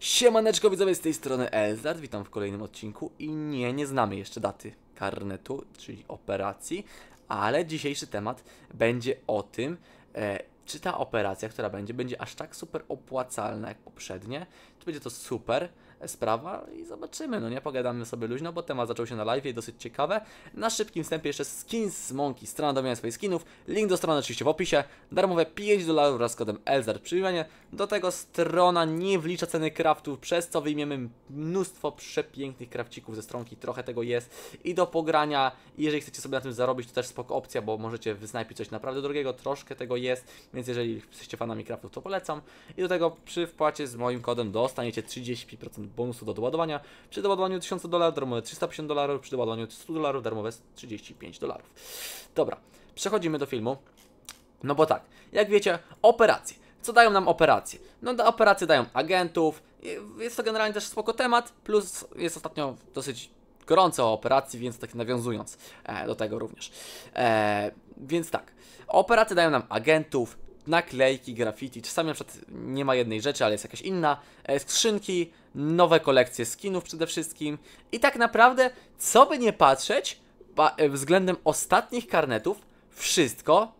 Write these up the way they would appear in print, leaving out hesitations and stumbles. Siemaneczko widzowie, z tej strony ELZARD, witam w kolejnym odcinku i nie znamy jeszcze daty karnetu, czyli operacji, ale dzisiejszy temat będzie o tym, czy ta operacja, która będzie aż tak super opłacalna jak poprzednie, czy będzie to super sprawa i zobaczymy, no nie, pogadamy sobie luźno, bo temat zaczął się na live i dosyć ciekawe. Na szybkim wstępie jeszcze SkinsMonkey, strona do wymiany swoich skinów, link do strony oczywiście w opisie, darmowe $5 wraz z kodem ELZARD przy wymianie. Do tego strona nie wlicza ceny craftów, przez co wyjmiemy mnóstwo przepięknych craftików ze stronki, trochę tego jest i do pogrania. Jeżeli chcecie sobie na tym zarobić, to też spoko opcja, bo możecie wysnajpić coś naprawdę drogiego, troszkę tego jest, więc jeżeli jesteście fanami craftów, to polecam. I do tego przy wpłacie z moim kodem dostaniecie 35% bonusu do doładowania, przy doładowaniu $1000 darmowe $350, przy doładowaniu $100 darmowe $35. Dobra, przechodzimy do filmu. No bo tak, jak wiecie, operacje. Co dają nam operacje? No operacje dają agentów, jest to generalnie też spoko temat, plus jest ostatnio dosyć gorąco o operacji, więc tak nawiązując do tego również. Więc tak, operacje dają nam agentów, naklejki, graffiti, czasami na przykład nie ma jednej rzeczy, ale jest jakaś inna, skrzynki, nowe kolekcje skinów przede wszystkim i tak naprawdę, co by nie patrzeć, względem ostatnich karnetów, wszystko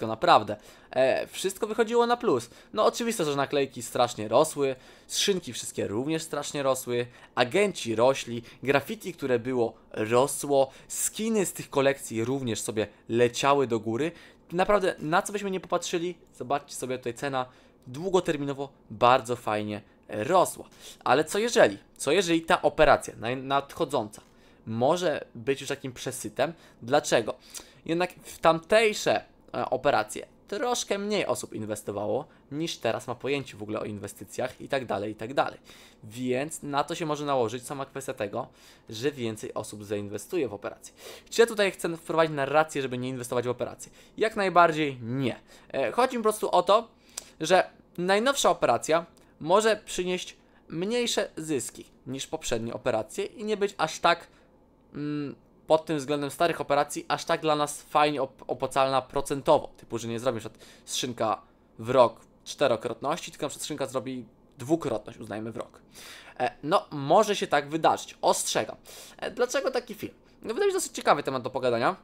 naprawdę, wszystko wychodziło na plus. No oczywiście, że naklejki strasznie rosły, skrzynki wszystkie również strasznie rosły, agenci rośli, graffiti, które było, rosło, skiny z tych kolekcji również sobie leciały do góry. Naprawdę, na co byśmy nie popatrzyli, zobaczcie sobie, tutaj cena długoterminowo bardzo fajnie rosła. Ale co jeżeli ta operacja nadchodząca może być już takim przesytem? Dlaczego? Jednak w tamtejsze operacje troszkę mniej osób inwestowało niż teraz ma pojęcie w ogóle o inwestycjach i tak dalej, więc na to się może nałożyć sama kwestia tego, że więcej osób zainwestuje w operacje. Czy ja tutaj chcę wprowadzić narrację, żeby nie inwestować w operacje? Jak najbardziej nie. Chodzi mi po prostu o to, że najnowsza operacja może przynieść mniejsze zyski niż poprzednie operacje i nie być aż tak pod tym względem starych operacji aż tak dla nas fajnie opłacalna procentowo, typu, że nie zrobi np. skrzynka w rok czterokrotności, tylko np. skrzynka zrobi dwukrotność, uznajmy, w rok. No, może się tak wydarzyć, ostrzegam. Dlaczego taki film? No, wydaje mi się dosyć ciekawy temat do pogadania.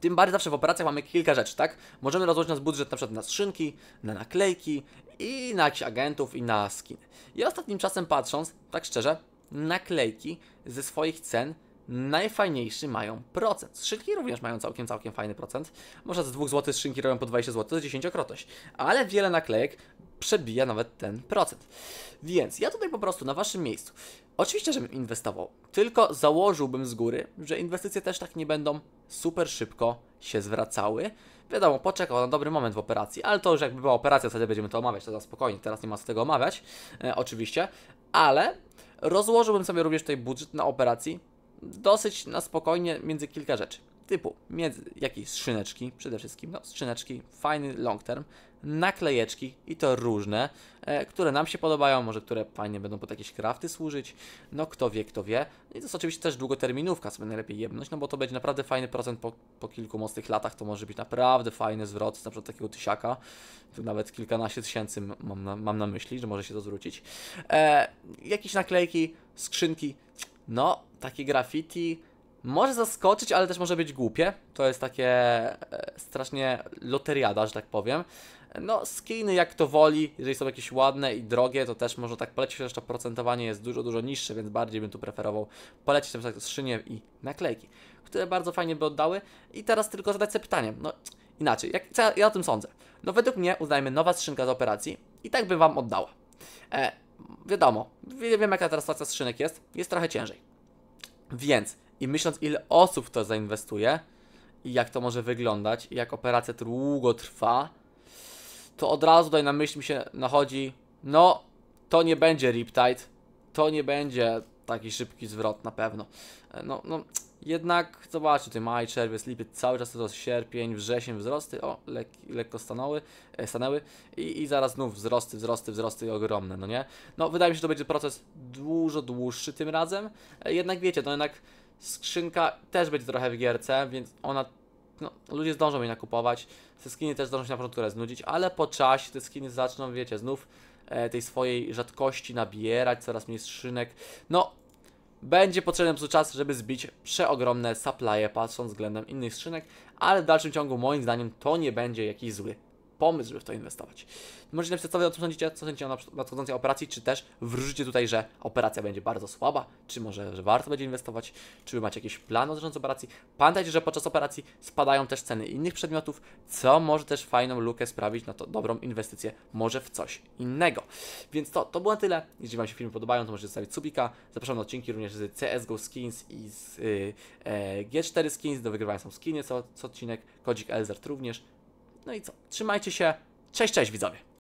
Tym bardziej zawsze w operacjach mamy kilka rzeczy, tak? Możemy rozłożyć nasz budżet np. na skrzynki, na naklejki i na jakichś agentów i na skiny. Ja ostatnim czasem patrząc, tak szczerze, naklejki ze swoich cen najfajniejszy mają procent. Skrzynki również mają całkiem fajny procent. Może z 2 zł skrzynki robią po 20 zł, to jest 10-krotność. Ale wiele naklejek przebija nawet ten procent. Więc ja tutaj po prostu na waszym miejscu, oczywiście, żebym inwestował, tylko założyłbym z góry, że inwestycje też tak nie będą super szybko się zwracały. Wiadomo, poczekał na dobry moment w operacji, ale to już jakby była operacja, wtedy będziemy to omawiać, to za spokojnie, teraz nie ma co tego omawiać, oczywiście, ale rozłożyłbym sobie również tutaj budżet na operacji dosyć na spokojnie między kilka rzeczy, typu między jakieś skrzyneczki, przede wszystkim, no skrzyneczki, fajny long term, naklejeczki i to różne, które nam się podobają, może które fajnie będą pod jakieś crafty służyć, no kto wie, i to jest oczywiście też długoterminówka, co najlepiej jebnąć, no bo to będzie naprawdę fajny procent po kilku mocnych latach, to może być naprawdę fajny zwrot, na przykład takiego 1000, tu nawet kilkanaście tysięcy mam na myśli, że może się to zwrócić, jakieś naklejki, skrzynki, no takie graffiti może zaskoczyć, ale też może być głupie. To jest takie strasznie loteriada, że tak powiem. No skiny jak to woli, jeżeli są jakieś ładne i drogie, to też można tak polecić, chociaż to procentowanie jest dużo niższe, więc bardziej bym tu preferował polecić tam tak skrzynie i naklejki, które bardzo fajnie by oddały. I teraz tylko zadać sobie pytanie, no inaczej, co ja o tym sądzę? No według mnie, uznajmy, nowa skrzynka z operacji i tak bym wam oddała. Wiadomo, wiem jaka teraz sytuacja skrzynek jest trochę ciężej. Więc i myśląc, ile osób w to zainwestuje i jak to może wyglądać i jak operacja długo trwa, to od razu tutaj na myśl mi się nachodzi, no to nie będzie Riptide, to nie będzie taki szybki zwrot na pewno. No jednak zobaczcie, tutaj maj, czerwiec, lipiec, cały czas to sierpień, wrzesień, wzrosty, o, lekko stanęły i zaraz znów wzrosty ogromne, no nie? No wydaje mi się, że to będzie proces dużo dłuższy tym razem, jednak wiecie, no jednak skrzynka też będzie trochę w gierce, więc ona, no ludzie zdążą jej nakupować, te skiny też zdążą się na początku znudzić, ale po czasie te skiny zaczną, wiecie, znów tej swojej rzadkości nabierać, coraz mniej skrzynek. No, będzie potrzebny po czas, żeby zbić przeogromne supply'e, patrząc względem innych skrzynek, ale w dalszym ciągu moim zdaniem to nie będzie jakiś zły pomysł, żeby w to inwestować. Możecie napisać, co wy o tym sądzicie, co sądzicie o nadchodzącej operacji, czy też wróżycie tutaj, że operacja będzie bardzo słaba, czy może, że warto będzie inwestować, czy wy macie jakiś plan dotyczący operacji. Pamiętajcie, że podczas operacji spadają też ceny innych przedmiotów, co może też fajną lukę sprawić na to dobrą inwestycję, może w coś innego. Więc to było na tyle. Jeśli wam się filmy podobają, to możecie zostawić subika. Zapraszam na odcinki również z CSGO Skins i z G4 Skins. Do wygrywania są skinie co odcinek, kodzik ELZARD również. No i co? Trzymajcie się. Cześć, cześć widzowie.